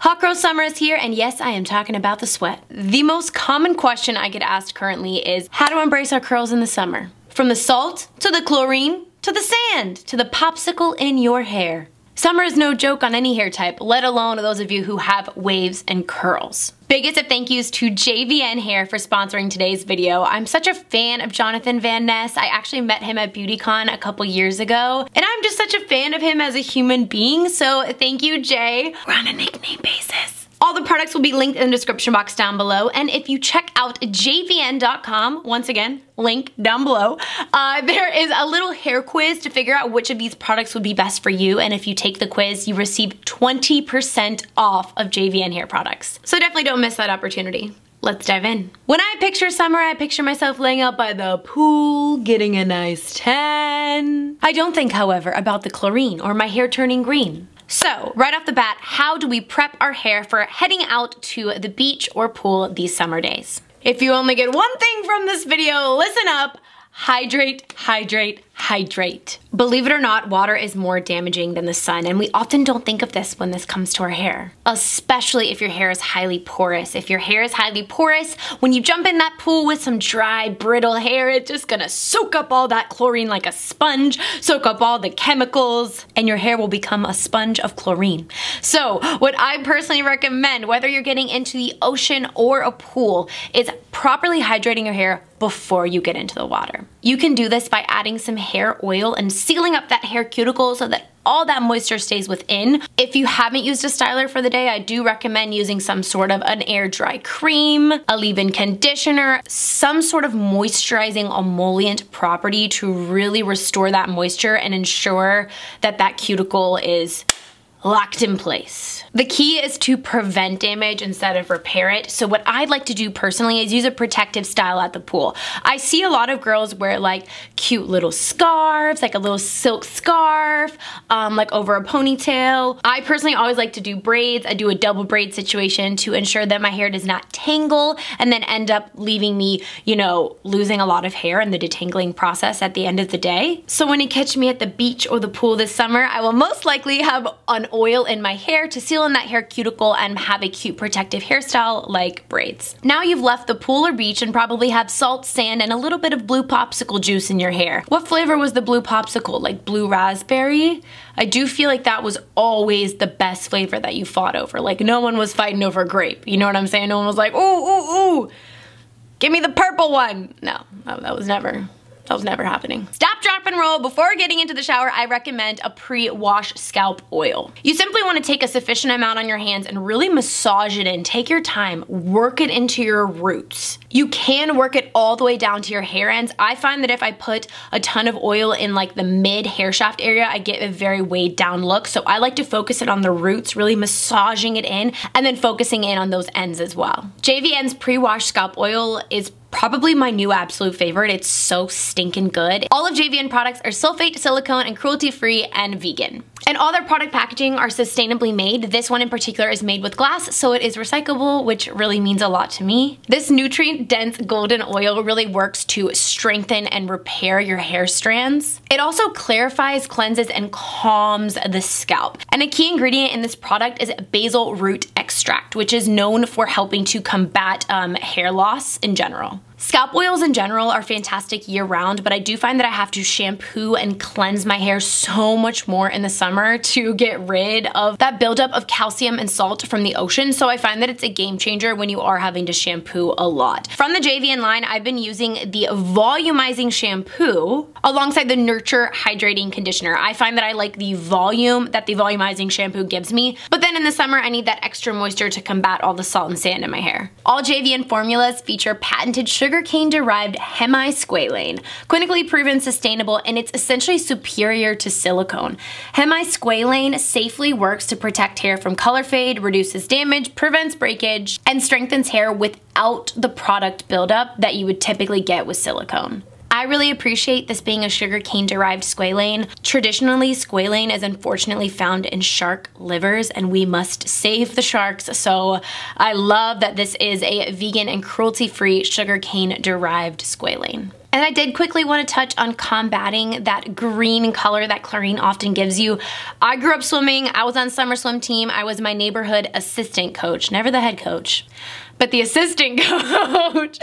Hot girl summer is here, and yes, I am talking about the sweat. The most common question I get asked currently is how to embrace our curls in the summer. From the salt, to the chlorine, to the sand, to the popsicle in your hair. Summer is no joke on any hair type, let alone those of you who have waves and curls. Biggest of thank yous to JVN Hair for sponsoring today's video. I'm such a fan of Jonathan Van Ness. I actually met him at BeautyCon a couple years ago, and I'm just such a fan of him as a human being, so thank you, Jay. We're on a nickname basis. All the products will be linked in the description box down below, and if you check out jvn.com, once again, link down below, there is a little hair quiz to figure out which of these products would be best for you, and if you take the quiz, you receive 20% off of JVN Hair products. So definitely don't miss that opportunity. Let's dive in. When I picture summer, I picture myself laying out by the pool, getting a nice tan. I don't think, however, about the chlorine or my hair turning green. So, right off the bat, how do we prep our hair for heading out to the beach or pool these summer days? If you only get one thing from this video, listen up. Hydrate, hydrate, hydrate. Believe it or not, water is more damaging than the sun, and we often don't think of this when this comes to our hair, especially if your hair is highly porous. If your hair is highly porous, when you jump in that pool with some dry, brittle hair, it's just gonna soak up all that chlorine like a sponge, soak up all the chemicals, and your hair will become a sponge of chlorine. So what I personally recommend, whether you're getting into the ocean or a pool, is properly hydrating your hair before you get into the water. You can do this by adding some hair oil and sealing up that hair cuticle so that all that moisture stays within. If you haven't used a styler for the day, I do recommend using some sort of an air dry cream, a leave-in conditioner, some sort of moisturizing emollient property to really restore that moisture and ensure that that cuticle is locked in place. The key is to prevent damage instead of repair it. So what I'd like to do personally is use a protective style at the pool. I see a lot of girls wear like cute little scarves, like a little silk scarf, like over a ponytail. I personally always like to do braids. I do a double braid situation to ensure that my hair does not tangle and then end up leaving me, you know, losing a lot of hair in the detangling process at the end of the day. So when you catch me at the beach or the pool this summer, I will most likely have an oil in my hair to seal in that hair cuticle and have a cute protective hairstyle like braids. Now you've left the pool or beach and probably have salt, sand, and a little bit of blue popsicle juice in your hair. What flavor was the blue popsicle? Like blue raspberry? I do feel like that was always the best flavor that you fought over. Like no one was fighting over grape. You know what I'm saying? No one was like, ooh, ooh, ooh, give me the purple one. No, that was never happening. Stop, drop, and roll. Before getting into the shower, I recommend a pre-wash scalp oil. You simply want to take a sufficient amount on your hands and really massage it in. Take your time, work it into your roots. You can work it all the way down to your hair ends. I find that if I put a ton of oil in like the mid hair shaft area, I get a very weighed down look. So I like to focus it on the roots, really massaging it in and then focusing in on those ends as well. JVN's pre-wash scalp oil is probably my new absolute favorite. It's so stinking good. All of JVN products are sulfate, silicone, and cruelty-free and vegan. And all their product packaging are sustainably made. This one in particular is made with glass, so it is recyclable, which really means a lot to me. This nutrient-dense golden oil really works to strengthen and repair your hair strands. It also clarifies, cleanses, and calms the scalp. And a key ingredient in this product is basil root extract, which is known for helping to combat hair loss in general. Scalp oils in general are fantastic year-round, but I do find that I have to shampoo and cleanse my hair so much more in the summer to get rid of that buildup of calcium and salt from the ocean, so I find that it's a game changer when you are having to shampoo a lot. From the JVN line, I've been using the volumizing shampoo alongside the Nurture hydrating conditioner. I find that I like the volume that the volumizing shampoo gives me, but then in the summer I need that extra moisture to combat all the salt and sand in my hair. All JVN formulas feature patented sugarcane-derived hemisqualane, clinically proven sustainable, and it's essentially superior to silicone. Hemisqualane safely works to protect hair from color fade, reduces damage, prevents breakage, and strengthens hair without the product buildup that you would typically get with silicone. I really appreciate this being a sugarcane-derived squalane. Traditionally, squalane is unfortunately found in shark livers, and we must save the sharks, so I love that this is a vegan and cruelty-free sugarcane-derived squalane. And I did quickly want to touch on combating that green color that chlorine often gives you. I grew up swimming. I was on summer swim team. I was my neighborhood assistant coach, never the head coach, but the assistant coach.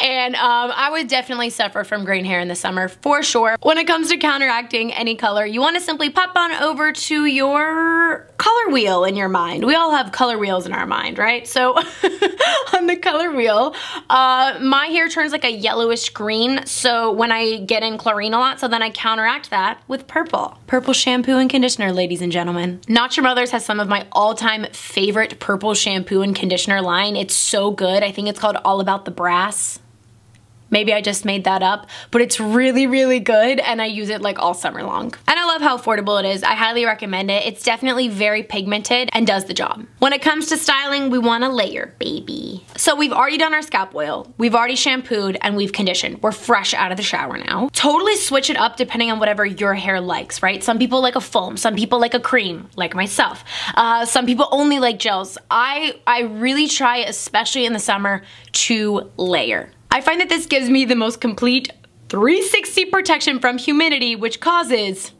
And I would definitely suffer from green hair in the summer for sure. When it comes to counteracting any color, you want to simply pop on over to your color wheel in your mind. We all have color wheels in our mind, right? So on the color wheel, my hair turns like a yellowish green. So when I get in chlorine a lot, so then I counteract that with purple. Purple shampoo and conditioner, ladies and gentlemen. Not Your Mother's has some of my all-time favorite purple shampoo and conditioner line. It's so good. I think it's called All About the Brass. Maybe I just made that up, but it's really, really good, and I use it like all summer long. And I love how affordable it is. I highly recommend it. It's definitely very pigmented and does the job. When it comes to styling, we want a layer, baby. So we've already done our scalp oil, we've already shampooed, and we've conditioned. We're fresh out of the shower now. Totally switch it up depending on whatever your hair likes, right? Some people like a foam, some people like a cream, like myself. Some people only like gels. I really try, especially in the summer, to layer. I find that this gives me the most complete 360 protection from humidity, which causes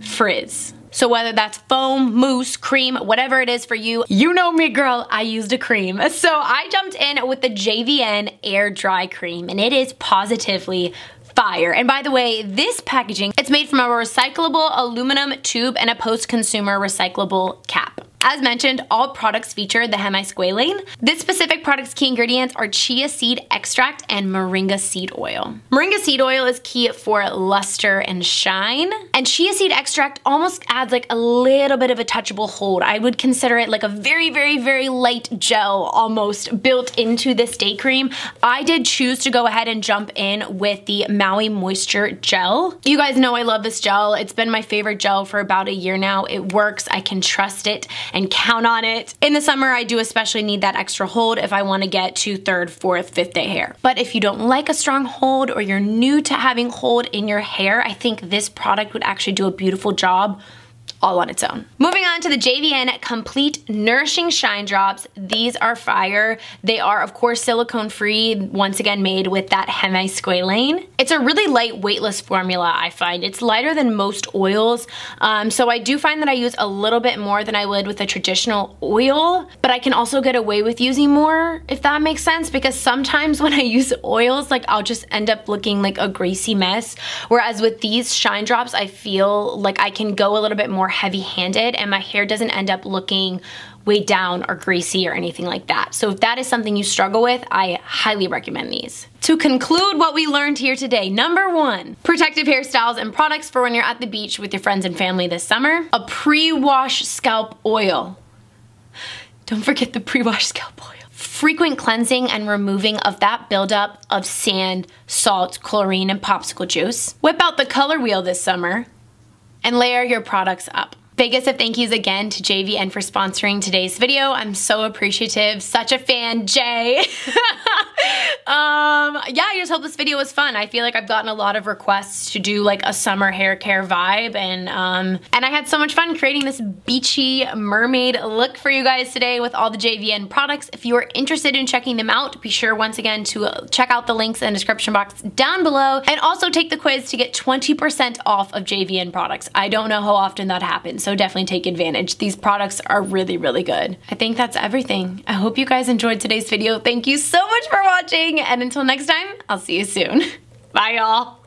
frizz. So whether that's foam, mousse, cream, whatever it is for you, you know me, girl, I used a cream. So I jumped in with the JVN Air Dry Cream, and it is positively fire. And by the way, this packaging, it's made from a recyclable aluminum tube and a post-consumer recyclable cap. As mentioned, all products feature the hemisqualane. This specific product's key ingredients are chia seed extract and moringa seed oil. Moringa seed oil is key for luster and shine, and chia seed extract almost adds like a little bit of a touchable hold. I would consider it like a very, very, very light gel almost built into this day cream. I did choose to go ahead and jump in with the Maui Moisture Gel. You guys know I love this gel. It's been my favorite gel for about a year now. It works, I can trust it and count on it. In the summer, I do especially need that extra hold if I wanna get to third, fourth, fifth day hair. But if you don't like a strong hold or you're new to having hold in your hair, I think this product would actually do a beautiful job all on its own. Moving on to the JVN Complete Nourishing Shine Drops. These are fire. They are, of course, silicone free, once again made with that hemisqualane. It's a really light, weightless formula, I find. It's lighter than most oils, so I do find that I use a little bit more than I would with a traditional oil, but I can also get away with using more, if that makes sense, because sometimes when I use oils, like I'll just end up looking like a greasy mess, whereas with these shine drops, I feel like I can go a little bit more heavy-handed and my hair doesn't end up looking way down or greasy or anything like that. So if that is something you struggle with, I highly recommend these. To conclude what we learned here today, number 1, protective hairstyles and products for when you're at the beach with your friends and family this summer. A pre-wash scalp oil. Don't forget the pre-wash scalp oil. Frequent cleansing and removing of that buildup of sand, salt, chlorine, and popsicle juice. Whip out the color wheel this summer and layer your products up. Biggest of thank yous again to JVN for sponsoring today's video. I'm so appreciative. Such a fan, Jay. Yeah, I just hope this video was fun. I feel like I've gotten a lot of requests to do like a summer hair care vibe, and I had so much fun creating this beachy mermaid look for you guys today with all the JVN products. If you are interested in checking them out, be sure once again to check out the links in the description box down below, and also take the quiz to get 20% off of JVN products. I don't know how often that happens, so definitely take advantage. These products are really, really good. I think that's everything. I hope you guys enjoyed today's video. Thank you so much for watching, and until next time, I'll see you soon. Bye, y'all.